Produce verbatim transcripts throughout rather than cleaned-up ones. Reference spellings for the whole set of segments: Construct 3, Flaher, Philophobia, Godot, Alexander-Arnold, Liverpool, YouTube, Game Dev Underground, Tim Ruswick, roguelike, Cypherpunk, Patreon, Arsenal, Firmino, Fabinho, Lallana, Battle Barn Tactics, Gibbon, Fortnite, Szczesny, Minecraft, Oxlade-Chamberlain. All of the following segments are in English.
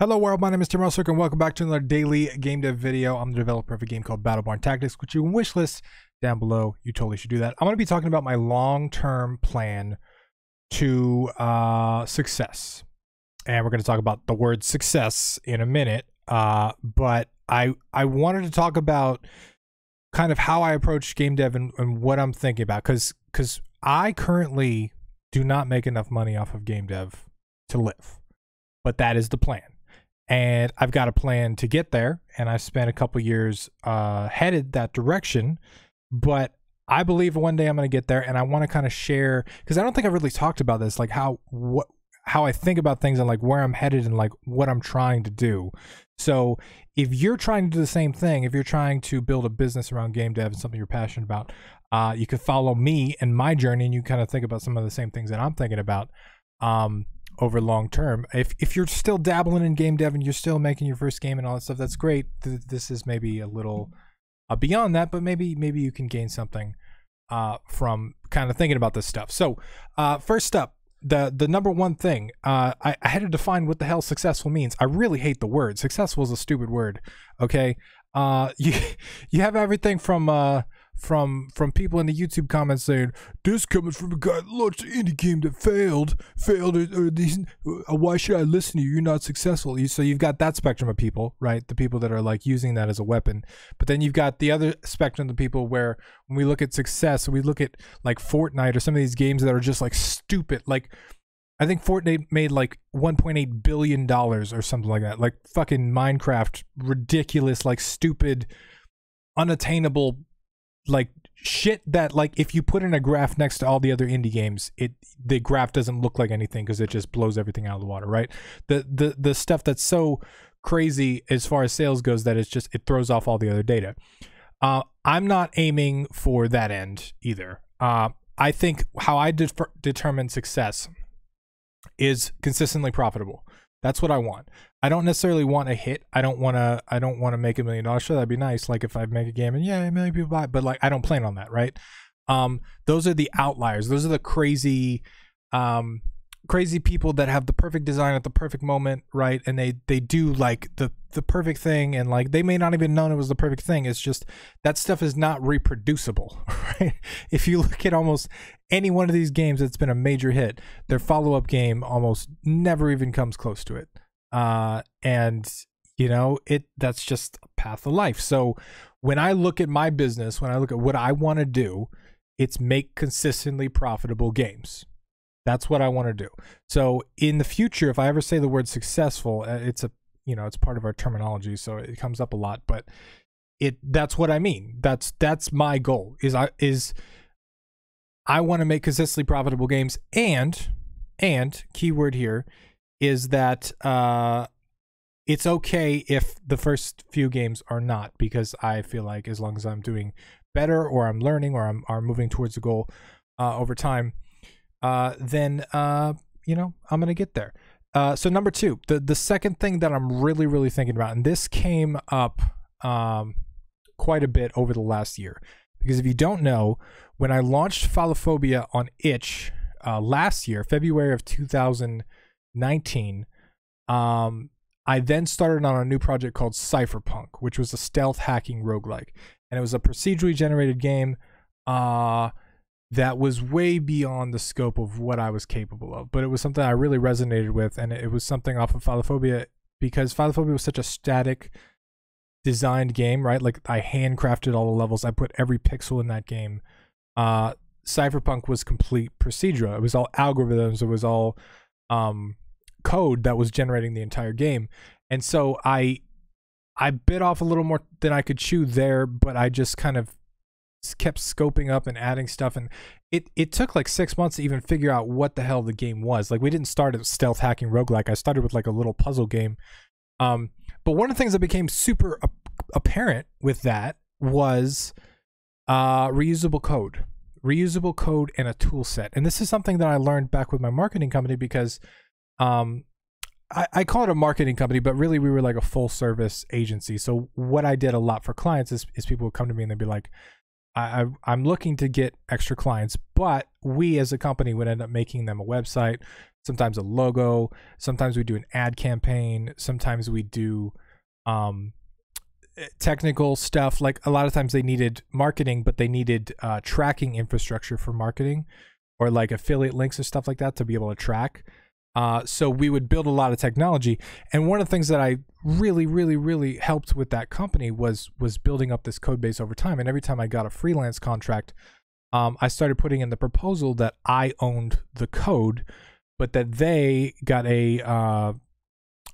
Hello world, my name is Tim Ruswick and welcome back to another daily game dev video. I'm the developer of a game called Battle Barn Tactics, which you can wishlist down below. You totally should do that. I'm going to be talking about my long-term plan to uh, success. And we're going to talk about the word success in a minute. Uh, but I, I wanted to talk about kind of how I approach game dev and, and what I'm thinking about. Because because I currently do not make enough money off of game dev to live. But that is the plan. And I've got a plan to get there, and I've spent a couple years uh, headed that direction, but I believe one day I'm going to get there, and I want to kind of share, because I don't think I've really talked about this, like how what how I think about things and like where I'm headed and like what I'm trying to do. So if you're trying to do the same thing, if you're trying to build a business around game dev and something you're passionate about, uh, you could follow me and my journey, and you kind of think about some of the same things that I'm thinking about. Um, over long term, if, if you're still dabbling in game dev and you're still making your first game and all that stuff, that's great. Th this is maybe a little uh, beyond that, but maybe maybe you can gain something uh, from kind of thinking about this stuff. So uh, first up, the the number one thing, uh, I, I had to define what the hell successful means. I really hate the word. Successful is a stupid word, okay? Uh, you, you have everything from... Uh, From from people in the YouTube comments saying this coming from a guy that launched an indie game that failed, failed. Or, or these, why should I listen to you? You're not successful. You, so you've got that spectrum of people, right? The people that are like using that as a weapon. But then you've got the other spectrum of people where when we look at success, we look at like Fortnite or some of these games that are just like stupid. Like I think Fortnite made like one point eight billion dollars or something like that. Like fucking Minecraft, ridiculous, like stupid, unattainable. Like shit that like if you put in a graph next to all the other indie games, it the graph doesn't look like anything because it just blows everything out of the water, right? The the the stuff that's so crazy as far as sales goes that it's just it throws off all the other data. Uh, I'm not aiming for that end either. Uh, I think how I de determine success is consistently profitable. That's what I want. I don't necessarily want a hit. I don't want to. I don't want to make a million dollars. Sure, that'd be nice. Like if I make a game and yeah, a million people buy it. But like I don't plan on that, right? Um, those are the outliers. Those are the crazy, um, crazy people that have the perfect design at the perfect moment, right? And they they do like the the perfect thing, and like they may not even know it was the perfect thing. It's just that stuff is not reproducible, right? If you look at almost any one of these games that's been a major hit, their follow-up game almost never even comes close to it. Uh, and you know, it, that's just a path of life. So when I look at my business, when I look at what I want to do, it's make consistently profitable games. That's what I want to do. So in the future, if I ever say the word successful, it's a, you know, it's part of our terminology, so it comes up a lot, but it, that's what I mean. That's, that's my goal is I, is I want to make consistently profitable games, and, and keyword here is that uh, it's okay if the first few games are not, because I feel like as long as I'm doing better or I'm learning or I'm are moving towards a goal uh, over time, uh, then, uh, you know, I'm going to get there. Uh, so number two, the, the second thing that I'm really, really thinking about, and this came up um, quite a bit over the last year, because if you don't know, when I launched Philophobia on itch uh, last year, February of two thousand nineteen, um, I then started on a new project called Cypherpunk, which was a stealth hacking roguelike. And it was a procedurally generated game uh, that was way beyond the scope of what I was capable of. But it was something I really resonated with, and it was something off of Philophobia, because Philophobia was such a static designed game, right? Like I handcrafted all the levels. I put every pixel in that game. Uh, Cypherpunk was complete procedural. It was all algorithms. It was all um, code that was generating the entire game. And so I, I bit off a little more than I could chew there, but I just kind of kept scoping up and adding stuff. And it, it took like six months to even figure out what the hell the game was. Like we didn't start a stealth hacking roguelike. I started with like a little puzzle game. Um, but one of the things that became super ap apparent with that was uh, reusable code, reusable code and a tool set. And this is something that I learned back with my marketing company, because um, I, I call it a marketing company, but really we were like a full service agency. So what I did a lot for clients is, is people would come to me and they'd be like, I, I, I'm looking to get extra clients, but we as a company would end up making them a website, sometimes a logo, sometimes we do an ad campaign, sometimes we do um, technical stuff. Like a lot of times they needed marketing, but they needed uh, tracking infrastructure for marketing, or like affiliate links and stuff like that to be able to track. Uh, so we would build a lot of technology. And one of the things that I really, really, really helped with that company was was building up this code base over time. And every time I got a freelance contract, um, I started putting in the proposal that I owned the code, but that they got a, uh,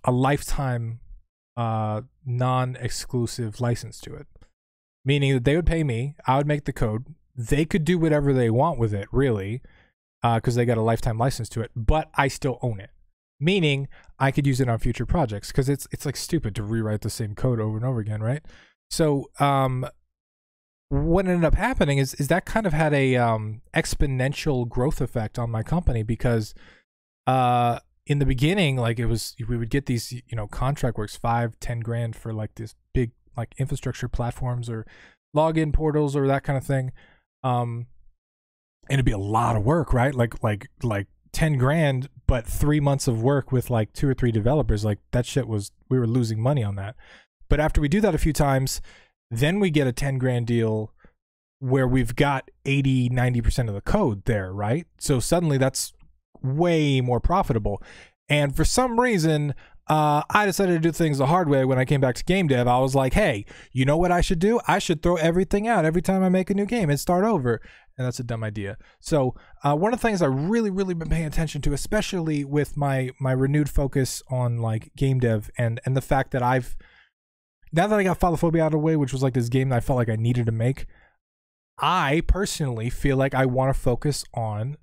a lifetime uh, non-exclusive license to it, meaning that they would pay me, I would make the code, they could do whatever they want with it, really, because uh, they got a lifetime license to it, but I still own it, meaning I could use it on future projects, because it's it's like stupid to rewrite the same code over and over again, right? So um, what ended up happening is is that kind of had a um, exponential growth effect on my company, because uh, in the beginning, like it was, we would get these, you know, contract works, five, ten grand for like this big like infrastructure platforms or login portals or that kind of thing. Um, And it'd be a lot of work, right? Like, like, like ten grand, but three months of work with like two or three developers. Like that shit was, we were losing money on that. But after we do that a few times, then we get a ten grand deal where we've got eighty, ninety percent of the code there, right? So suddenly that's way more profitable. And for some reason, uh, I decided to do things the hard way when I came back to game dev. I was like, hey, you know what I should do? I should throw everything out every time I make a new game and start over. And that's a dumb idea. So uh, one of the things I've really, really been paying attention to, especially with my my renewed focus on like game dev and and the fact that I've, now that I got Philophobia out of the way, which was like this game that I felt like I needed to make, I personally feel like I want to focus on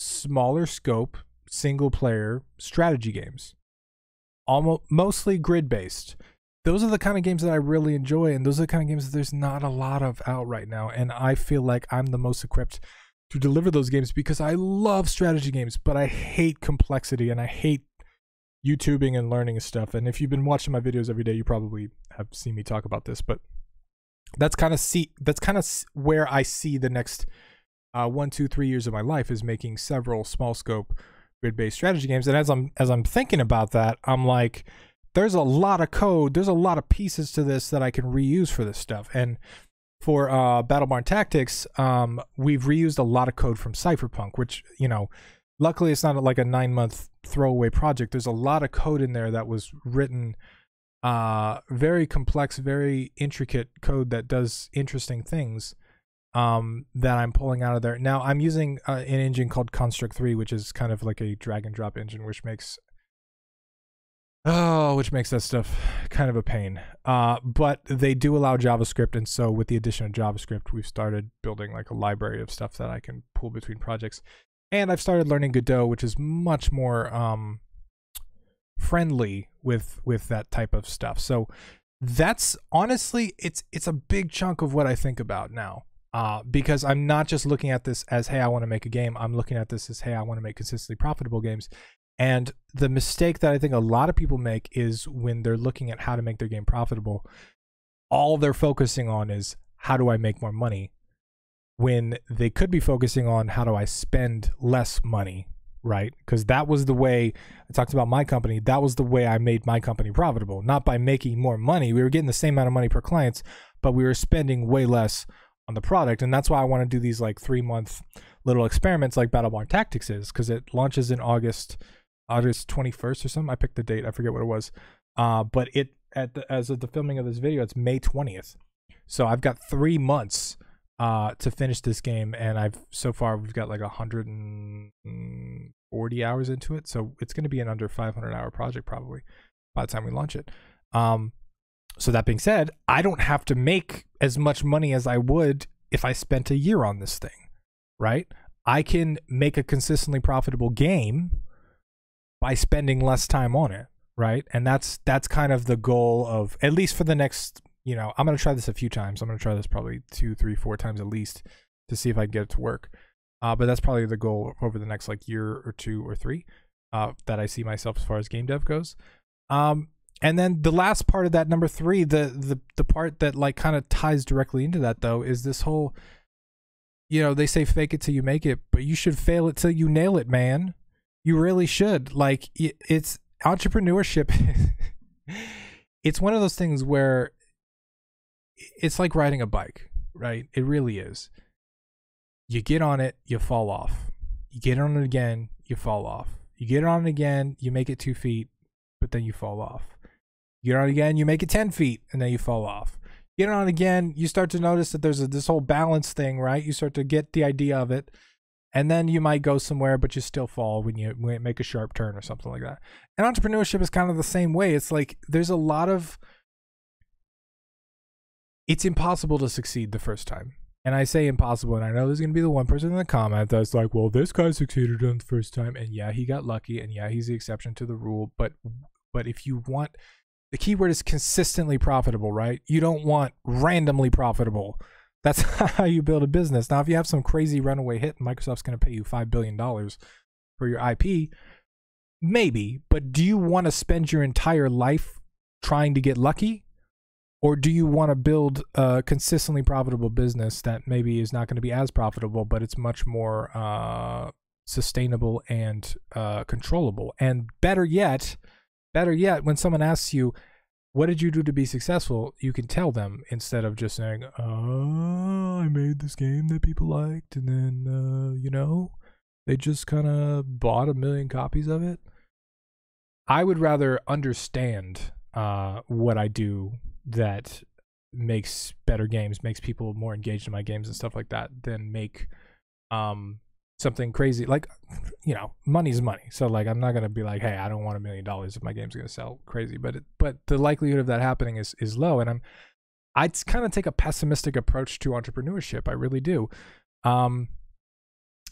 smaller scope, single player strategy games, almost mostly grid based. Those are the kind of games that I really enjoy, and those are the kind of games that there's not a lot of out right now, and I feel like I'm the most equipped to deliver those games, because I love strategy games, but I hate complexity, and I hate YouTubing and learning stuff. And if you've been watching my videos every day, you probably have seen me talk about this, but that's kind of see that's kind of where I see the next uh, one, two, three years of my life, is making several small scope grid-based strategy games. And as I'm as I'm thinking about that, I'm like, there's a lot of code, there's a lot of pieces to this that I can reuse for this stuff. And for uh, Battle Barn Tactics, um, we've reused a lot of code from Cypherpunk, which, you know, luckily it's not like a nine-month throwaway project. There's a lot of code in there that was written, uh, very complex, very intricate code that does interesting things um, that I'm pulling out of there. Now, I'm using uh, an engine called Construct three, which is kind of like a drag-and-drop engine, which makes... Oh, which makes that stuff kind of a pain. Uh, but they do allow JavaScript, and so with the addition of JavaScript, we've started building like a library of stuff that I can pull between projects. And I've started learning Godot, which is much more um, friendly with with that type of stuff. So that's honestly, it's it's a big chunk of what I think about now, uh, because I'm not just looking at this as, hey, I want to make a game. I'm looking at this as, hey, I want to make consistently profitable games. And the mistake that I think a lot of people make is when they're looking at how to make their game profitable, all they're focusing on is how do I make more money, when they could be focusing on how do I spend less money, right? Because that was the way I talked about my company. That was the way I made my company profitable, not by making more money. We were getting the same amount of money per clients, but we were spending way less on the product. And that's why I want to do these like three month little experiments like Battle Barn Tactics is, because it launches in August. August twenty-first or something. I picked the date. I forget what it was. Uh, but it at the, as of the filming of this video, it's May twentieth. So I've got three months uh, to finish this game, and I've so far we've got like one hundred forty hours into it. So it's going to be an under five hundred hour project probably by the time we launch it. Um, so that being said, I don't have to make as much money as I would if I spent a year on this thing, right? I can make a consistently profitable game by spending less time on it, right? And that's that's kind of the goal of, at least for the next, you know, I'm gonna try this a few times. I'm gonna try this probably two, three, four times at least to see if I can get it to work. Uh, but that's probably the goal over the next like year or two or three uh, that I see myself as far as game dev goes. Um, and then the last part of that number three, the the the part that like kind of ties directly into that though, is this whole, you know, they say fake it till you make it, but you should fail it till you nail it, man. You really should. Like, it's entrepreneurship. It's one of those things where it's like riding a bike, right? It really is. You get on it, you fall off. You get on it again, you fall off. You get on it again, you make it two feet, but then you fall off. You get on it again, you make it ten feet, and then you fall off. You get on it again, you start to notice that there's a, this whole balance thing, right? You start to get the idea of it. And then you might go somewhere, but you still fall when you make a sharp turn or something like that. And entrepreneurship is kind of the same way. It's like there's a lot of... It's impossible to succeed the first time. And I say impossible, and I know there's going to be the one person in the comment that's like, well, this guy succeeded on the first time, and yeah, he got lucky, and yeah, he's the exception to the rule. But but if you want... The keyword is consistently profitable, right? You don't want randomly profitable. That's how you build a business. Now, if you have some crazy runaway hit and Microsoft's going to pay you five billion dollars for your I P, maybe. But do you want to spend your entire life trying to get lucky? Or do you want to build a consistently profitable business that maybe is not going to be as profitable, but it's much more uh, sustainable and uh, controllable? And better yet, better yet, when someone asks you, what did you do to be successful? You can tell them instead of just saying, oh, I made this game that people liked, and then, uh, you know, they just kind of bought a million copies of it. I would rather understand uh, what I do that makes better games, makes people more engaged in my games and stuff like that, than make um, something crazy. Like, you know, money's money. So, like, I'm not going to be like, hey, I don't want a million dollars if my game's going to sell crazy. But it, but the likelihood of that happening is, is low. And I'm, I kind of take a pessimistic approach to entrepreneurship. I really do. Um,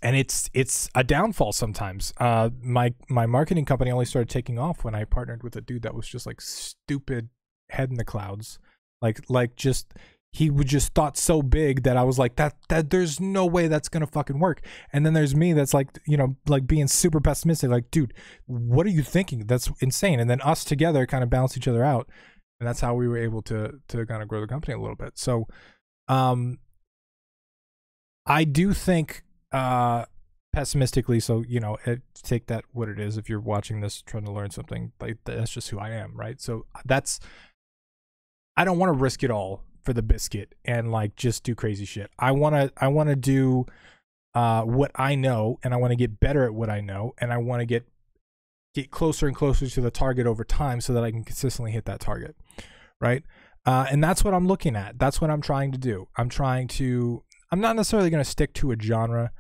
and it's, it's a downfall sometimes. Uh, my, my marketing company only started taking off when I partnered with a dude that was just like stupid head in the clouds. Like, like just... He would just thought so big that I was like, that that there's no way that's gonna fucking work. And then there's me that's like, you know, like being super pessimistic, like, dude, what are you thinking? That's insane. And then us together kind of balance each other out, and that's how we were able to to kind of grow the company a little bit. So, um, I do think uh, pessimistically. So, you know, it, take that what it is. If you're watching this trying to learn something, like that's just who I am, right? So that's I don't want to risk it all for the biscuit and like just do crazy shit. I want to I want to do uh what I know, and I want to get better at what I know, and I want to get get closer and closer to the target over time so that I can consistently hit that target, right? Uh and that's what I'm looking at. That's what I'm trying to do. I'm trying to I'm not necessarily going to stick to a genre,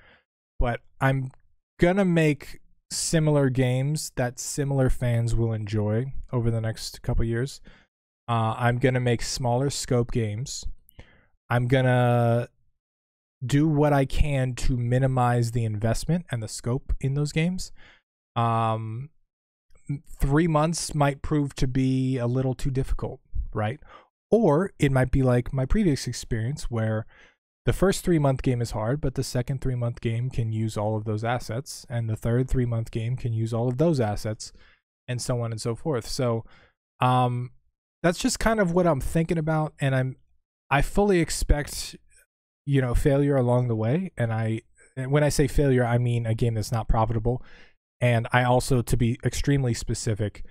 but I'm going to make similar games that similar fans will enjoy over the next couple years. Uh, I'm going to make smaller scope games. I'm going to do what I can to minimize the investment and the scope in those games. Um, three months might prove to be a little too difficult, right? Or it might be like my previous experience where the first three-month game is hard, but the second three-month game can use all of those assets, and the third three-month game can use all of those assets, and so on and so forth. So, um... that's just kind of what I'm thinking about, and I'm I fully expect, you know, failure along the way. And I and when I say failure, I mean a game that's not profitable. And I also, to be extremely specific,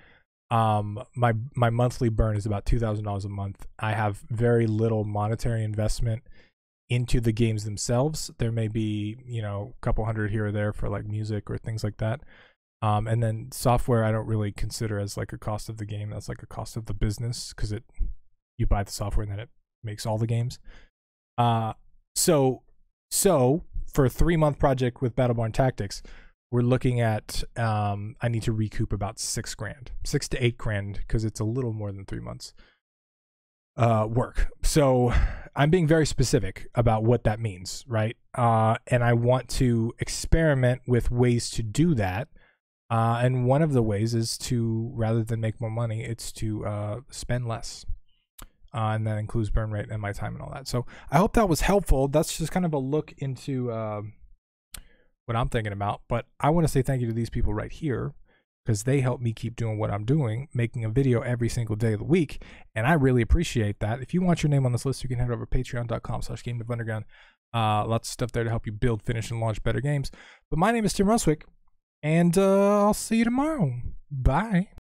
um my my monthly burn is about two thousand dollars a month. I have very little monetary investment into the games themselves. There may be, you know, a couple hundred here or there for like music or things like that. Um, and then software, I don't really consider as like a cost of the game. That's like a cost of the business, because it you buy the software and then it makes all the games. Uh, so so for a three month project with Battle Barn Tactics, we're looking at um, I need to recoup about six grand, six to eight grand, because it's a little more than three months uh, work. So I'm being very specific about what that means, right? Uh, and I want to experiment with ways to do that. Uh, and one of the ways is to, rather than make more money, it's to uh, spend less. Uh, and that includes burn rate and my time and all that. So I hope that was helpful. That's just kind of a look into uh, what I'm thinking about. But I want to say thank you to these people right here, because they help me keep doing what I'm doing, making a video every single day of the week. And I really appreciate that. If you want your name on this list, you can head over to patreon dot com slash game dev underground. Uh, lots of stuff there to help you build, finish, and launch better games. But my name is Tim Ruswick. And uh, I'll see you tomorrow. Bye.